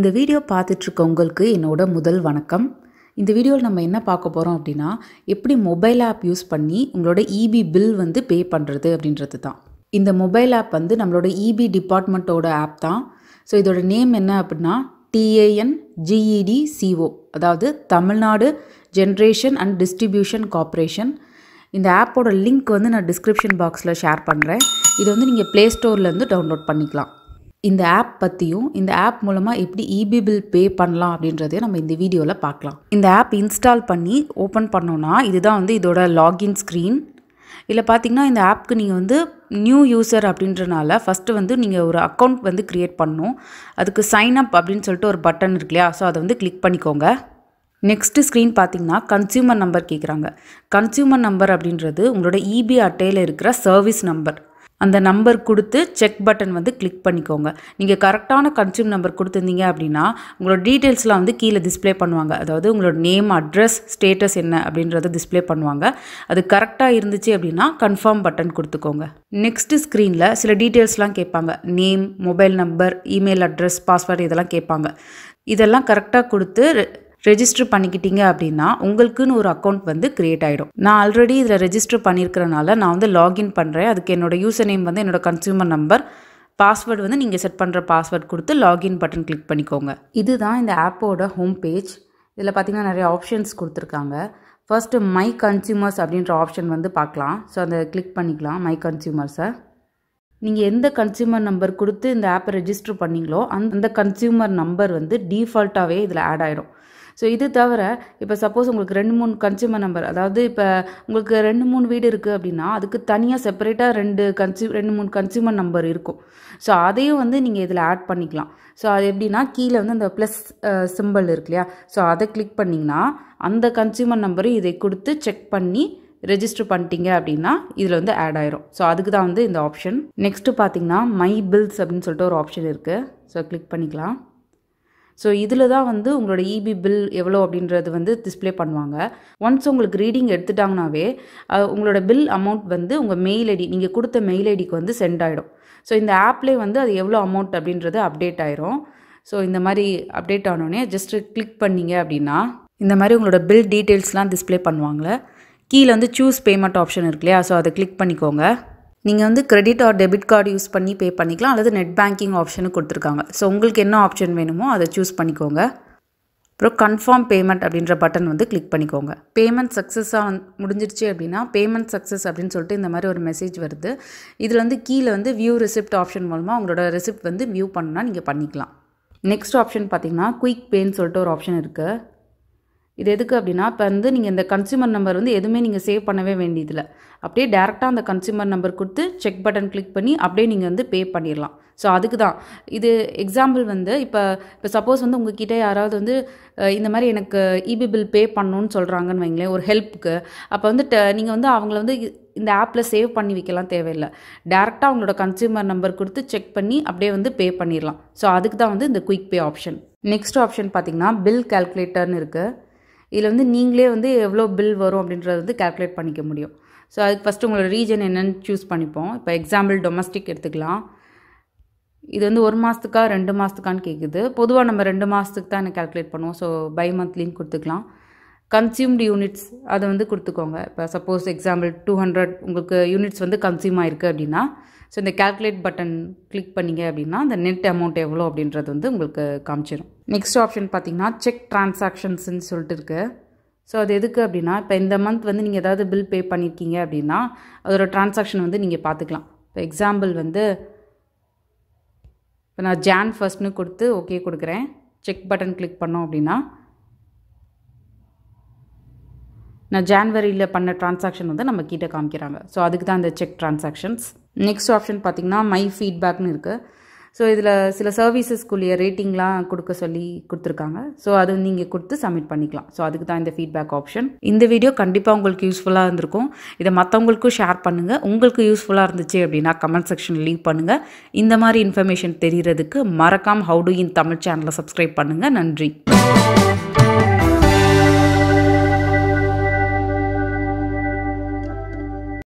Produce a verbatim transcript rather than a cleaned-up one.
இந்த வீடியோ பார்த்துட்டு இருக்க உங்களுக்கு என்னோட முதல் வணக்கம். இந்த வீடியோல நம்ம என்ன பார்க்க போறோம் அப்படினா எப்படி மொபைல் ஆப் யூஸ் பண்ணி உங்களோட E B பில் வந்து பே பண்றது அப்படின்றதுதான். இந்த மொபைல் ஆப் வந்து நம்மளோட E B டிபார்ட்மென்ட்டோட ஆப் தான். சோ இதோட நேம் என்ன அப்படினா T A N G E D C O அதாவது Tamil Nadu generation and distribution corporation. இந்த ஆப்போட லிங்க் வந்து நான் டிஸ்கிரிப்ஷன் பாக்ஸ்ல ஷேர் பண்றேன். இது வந்து நீங்க Play Storeல இருந்து டவுன்லோட் பண்ணிக்கலாம். இந்த ஆப் பத்தியும் இந்த ஆப் மூலமா எப்படி E B பில் பே பண்ணலாம் அப்படின்றதை நம்ம இந்த வீடியோல பார்க்கலாம். இந்த ஆப் இன்ஸ்டால் பண்ணி ஓபன் பண்ணோம்னா இதுதான் வந்து இதோட லாகின் ஸ்கிரீன். இல்ல பாத்தீங்கன்னா இந்த ஆப்க்கு நீங்க வந்து நியூ யூசர் அப்படின்றனால ஃபர்ஸ்ட் வந்து நீங்க ஒரு அக்கவுண்ட் வந்து கிரியேட் பண்ணனும். அதுக்கு சைன் அப் அப்படினு சொல்லிட்டு ஒரு பட்டன் இருக்குலையா, சோ அதை வந்து கிளிக் பண்ணிக்கோங்க. Next screen பாத்தீங்கன்னா கன்சூமர் நம்பர் கேக்குறாங்க. கன்சூமர் நம்பர் அப்படின்றது உங்களோட E B அட்டையில இருக்கிற சர்வீஸ் நம்பர். அந்த நம்பர் கொடுத்து செக் பட்டன் வந்து கிளிக் பண்ணிக்கோங்க. நீங்க கரெக்ட்டான கன்சூம் நம்பர் கொடுத்தீங்க அப்படினா உங்களோட டீடைல்ஸ்லாம் வந்து கீழ டிஸ்ப்ளே பண்ணுவாங்க. அதாவது உங்களோட நேம், அட்ரஸ், ஸ்டேட்டஸ் என்ன அப்படின்றத டிஸ்ப்ளே பண்ணுவாங்க. அது கரெக்ட்டா இருந்துச்சு அப்படினா கன்ஃபார்ம் பட்டன் கொடுத்துக்கோங்க. நெக்ஸ்ட் ஸ்கிரீன்ல சில டீடைல்ஸ்லாம் கேட்பாங்க. Name, mobile number, email address, password இதெல்லாம் கேட்பாங்க. இதெல்லாம் கரெக்ட்டா கொடுத்து ரெஜிஸ்டர் பண்ணிக்கிட்டீங்க அப்படினா உங்களுக்குன்னு ஒரு அக்கவுண்ட் வந்து கிரியேட் ஆயிடும். நான் ஆல்ரெடி இதல ரெஜிஸ்டர் பண்ணிருக்கறனால நான் வந்து லாகின் பண்றேன். அதுக்கு என்னோட யூசர் நேம் வந்து என்னோட கன்சூமர் நம்பர், பாஸ்வேர்ட் வந்து நீங்க செட் பண்ற பாஸ்வேர்ட் கொடுத்து லாகின் பட்டன் கிளிக் பண்ணிக்கோங்க. இதுதான் இந்த ஆப்போட ஹோம் பேஜ். இதல பாத்தீங்கன்னா நிறைய ஆப்ஷன்ஸ் கொடுத்திருக்காங்க. ஃபர்ஸ்ட் மை கன்சூமர்ஸ் அப்படிங்கற ஆப்ஷன் வந்து பார்க்கலாம். சோ அத கிளிக் பண்ணிக்கலாம் மை கன்சூமர்ஸ். நீங்க எந்த கன்சூமர் நம்பர் கொடுத்து இந்த ஆப்பை ரெஜிஸ்டர் பண்ணீங்களோ அந்த கன்சூமர் நம்பர் வந்து டிஃபால்ட்டாவே இதல ஆட் ஆயிடும். சோ இது தவிர இப்ப சப்போஸ் உங்களுக்கு ரெண்டு மூணு கன்சூமர் நம்பர், அதாவது இப்ப உங்களுக்கு ரெண்டு மூணு வீடு இருக்கு அப்படினா அதுக்கு தனியா செப்பரேட்டா ரெண்டு கன்சூமர் ரெண்டு மூணு கன்சூமர் நம்பர் இருக்கும். சோ அதையும் வந்து நீங்க இதல ஆட் பண்ணிக்கலாம். சோ அது எப்படினா கீழ வந்து அந்த பிளஸ் சிம்பல் இருக்குலையா, சோ அதை கிளிக் பண்ணீங்கனா அந்த கன்சூமர் நம்பரை இதை கொடுத்து செக் பண்ணி ரெஜிஸ்டர் பண்ணிட்டீங்க அப்படினா இதல வந்து ஆட் ஆயிடும். சோ அதுக்கு தான் வந்து இந்த ஆப்ஷன். நெக்ஸ்ட் பாத்தீங்கனா மை பில்ஸ் அப்படினு சொல்லிட்டு ஒரு ஆப்ஷன் இருக்கு. சோ கிளிக் பண்ணிக்கலாம். சோ இதுல தான் வந்து உங்களோட E B பில் எவ்வளவு அப்படின்றது வந்து டிஸ்ப்ளே பண்ணுவாங்க. once உங்களுக்கு ரீடிங் எடுத்துட்டாங்கனாவே உங்களோட பில் அமௌண்ட் வந்து உங்க மெயில் ஐடி, நீங்க கொடுத்த மெயில் ஐடிக்கு வந்து சென்ட் ஆயிடும். சோ இந்த ஆப்லயே வந்து அது எவ்வளவு அமௌண்ட் அப்படின்றது அப்டேட் ஆயிடும். சோ இந்த மாதிரி அப்டேட் ஆனோனே ஜஸ்ட் கிளிக் பண்ணீங்க அப்படினா இந்த மாதிரி உங்களோட பில் டீடைல்ஸ்லாம் டிஸ்ப்ளே பண்ணுவாங்க. கீழ வந்து choose payment ஆப்ஷன் இருக்குலையா, சோ அதை கிளிக் பண்ணிக்கோங்க. நீங்க வந்து credit or debit card use பண்ணி பே பண்ணிக்கலாம். அல்லது நெட் banking ஆப்ஷனை கொடுத்திருக்காங்க. சோ உங்களுக்கு என்ன ஆப்ஷன் வேணுமோ அதை choose பண்ணிக்கோங்க. அப்புறம் கன்ஃபார்ம் பேமெண்ட் அப்படிங்கற பட்டன் வந்து கிளிக் பண்ணிக்கோங்க. பேமெண்ட் சக்சஸா முடிஞ்சிருச்சு அப்படினா பேமெண்ட் சக்சஸ் அப்படினு சொல்லிட்டு இந்த மாதிரி ஒரு மெசேஜ் வருது. இதுல வந்து கீழ வந்து view receipt ஆப்ஷன் மூலமா உங்களோட receipt வந்து view பண்ணா நீங்க பண்ணிக்கலாம். நெக்ஸ்ட் ஆப்ஷன் பாத்தீங்கன்னா குயிக் பேன்னு சொல்லிட்டு ஒரு ஆப்ஷன் இருக்கு. இது எதுக்கு அப்படினா இப்ப வந்து நீங்க இந்த கன்சூமர் நம்பர் வந்து எதுமே நீங்க சேவ் பண்ணவே வேண்டியதில்ல. அப்படியே டைரக்ட்டா அந்த கன்சூமர் நம்பர் கொடுத்து செக் பட்டன் கிளிக் பண்ணி அப்படியே நீங்க வந்து பே பண்ணிரலாம். சோ அதுக்கு தான் இது. எக்ஸாம்பிள் வந்து இப்ப இப்ப சப்போஸ் வந்து உங்ககிட்ட யாராவது வந்து இந்த மாதிரி எனக்கு E B பில் பே பண்ணனும்னு சொல்றாங்கன்னு வைங்களே ஒரு ஹெல்ப்க்கு, அப்ப வந்து நீங்க வந்து அவங்கள வந்து இந்த ஆப்ல சேவ் பண்ணி வைக்கலாம் தேவையில்ல. டைரக்ட்டா அவங்களோட கன்சூமர் நம்பர் கொடுத்து செக் பண்ணி அப்படியே வந்து பே பண்ணிரலாம். சோ அதுக்கு தான் வந்து இந்த quick pay option. Next option பாத்தீங்கன்னா பில் கால்குலேட்டர்னு இருக்கு. இதுல வந்து நீங்களே வந்து எவ்வளவு பில் வரும் அப்படின்றது வந்து கால்குலேட் பண்ணிக்க முடியும். சோ அதுக்கு ஃபர்ஸ்ட் உங்களோட ரீஜன் என்னன்னு choose பண்ணிப்போம். இப்போ எக்ஸாம்பிள் டொமஸ்டிக் எடுத்துக்கலாம். இது வந்து ஒரு மாசத்துக்கா ரெண்டு மாசத்துக்கான்னு கேக்குது. பொதுவா நம்ம ரெண்டு மாசத்துக்கு தான் கால்குலேட் பண்ணுவோம். சோ பை மந்த்லின்னு கொடுத்துக்கலாம். கன்சூம்ட் யூனிட்ஸ் அத வந்து கொடுத்துக்கோங்க. இப்போ சப்போஸ் எக்ஸாம்பிள் two hundred உங்களுக்கு யூனிட்ஸ் வந்து கன்சூம் ஆயிருக்கு அப்படினா சோ இந்த கால்குலேட் பட்டன் கிளிக் பண்ணீங்க அப்படினா அந்த நெட் அமௌண்ட் எவ்வளவு அப்படின்றது வந்து உங்களுக்கு காமிச்சிரும். நெக்ஸ்ட் ஆப்ஷன் பாத்தீங்கன்னா செக் டிரான்சாக்ஷன்ஸ் ன்னு சொல்லிட்டு இருக்கு. சோ அது எதுக்கு அப்படினா இப்போ இந்த மந்த் வந்து நீங்க ஏதாவது பில் பே பண்ணிருக்கீங்க அப்படினா அதோட டிரான்சாக்ஷன் வந்து நீங்க பாத்துக்கலாம். இப்போ எக்ஸாம்பிள் வந்து இப்போ நான் January first ன்னு கொடுத்து ஓகே கொடுக்கிறேன். செக் பட்டன் கிளிக் பண்ணோம் அப்படினா நான் ஜனவரியில பண்ண டிரான்சாக்ஷன் வந்து நம்ம கிட்ட காமிக்கறாங்க. சோ அதுக்கு தான் இந்த செக் டிரான்சாக்ஷன்ஸ். நெக்ஸ்ட் ஆப்ஷன் பாத்தீங்கன்னா மை ஃபீட்பேக்னு இருக்கு. சோ இதுல சில சர்வீசஸ்க்குள்ள ரேட்டிங்லாம் கொடுக்க சொல்லி கொடுத்திருக்காங்க. சோ அது நீங்க கொடுத்து சப்மிட் பண்ணிக்கலாம். சோ அதுக்கு தான் இந்த ஃபீட்பேக் ஆப்ஷன். இந்த வீடியோ கண்டிப்பா உங்களுக்கு யூஸ்ஃபுல்லா இருந்திருக்கும். இத மத்தவங்களுக்கும் ஷேர் பண்ணுங்க. உங்களுக்கு யூஸ்ஃபுல்லா இருந்துச்சு அப்படினா கமெண்ட் செக்ஷன்ல லீவ் பண்ணுங்க. இந்த மாதிரி இன்ஃபர்மேஷன் தெரியிறதுக்கு மறக்காம How Do In Tamil சேனலை சப்ஸ்கிரைப் பண்ணுங்க. நன்றி.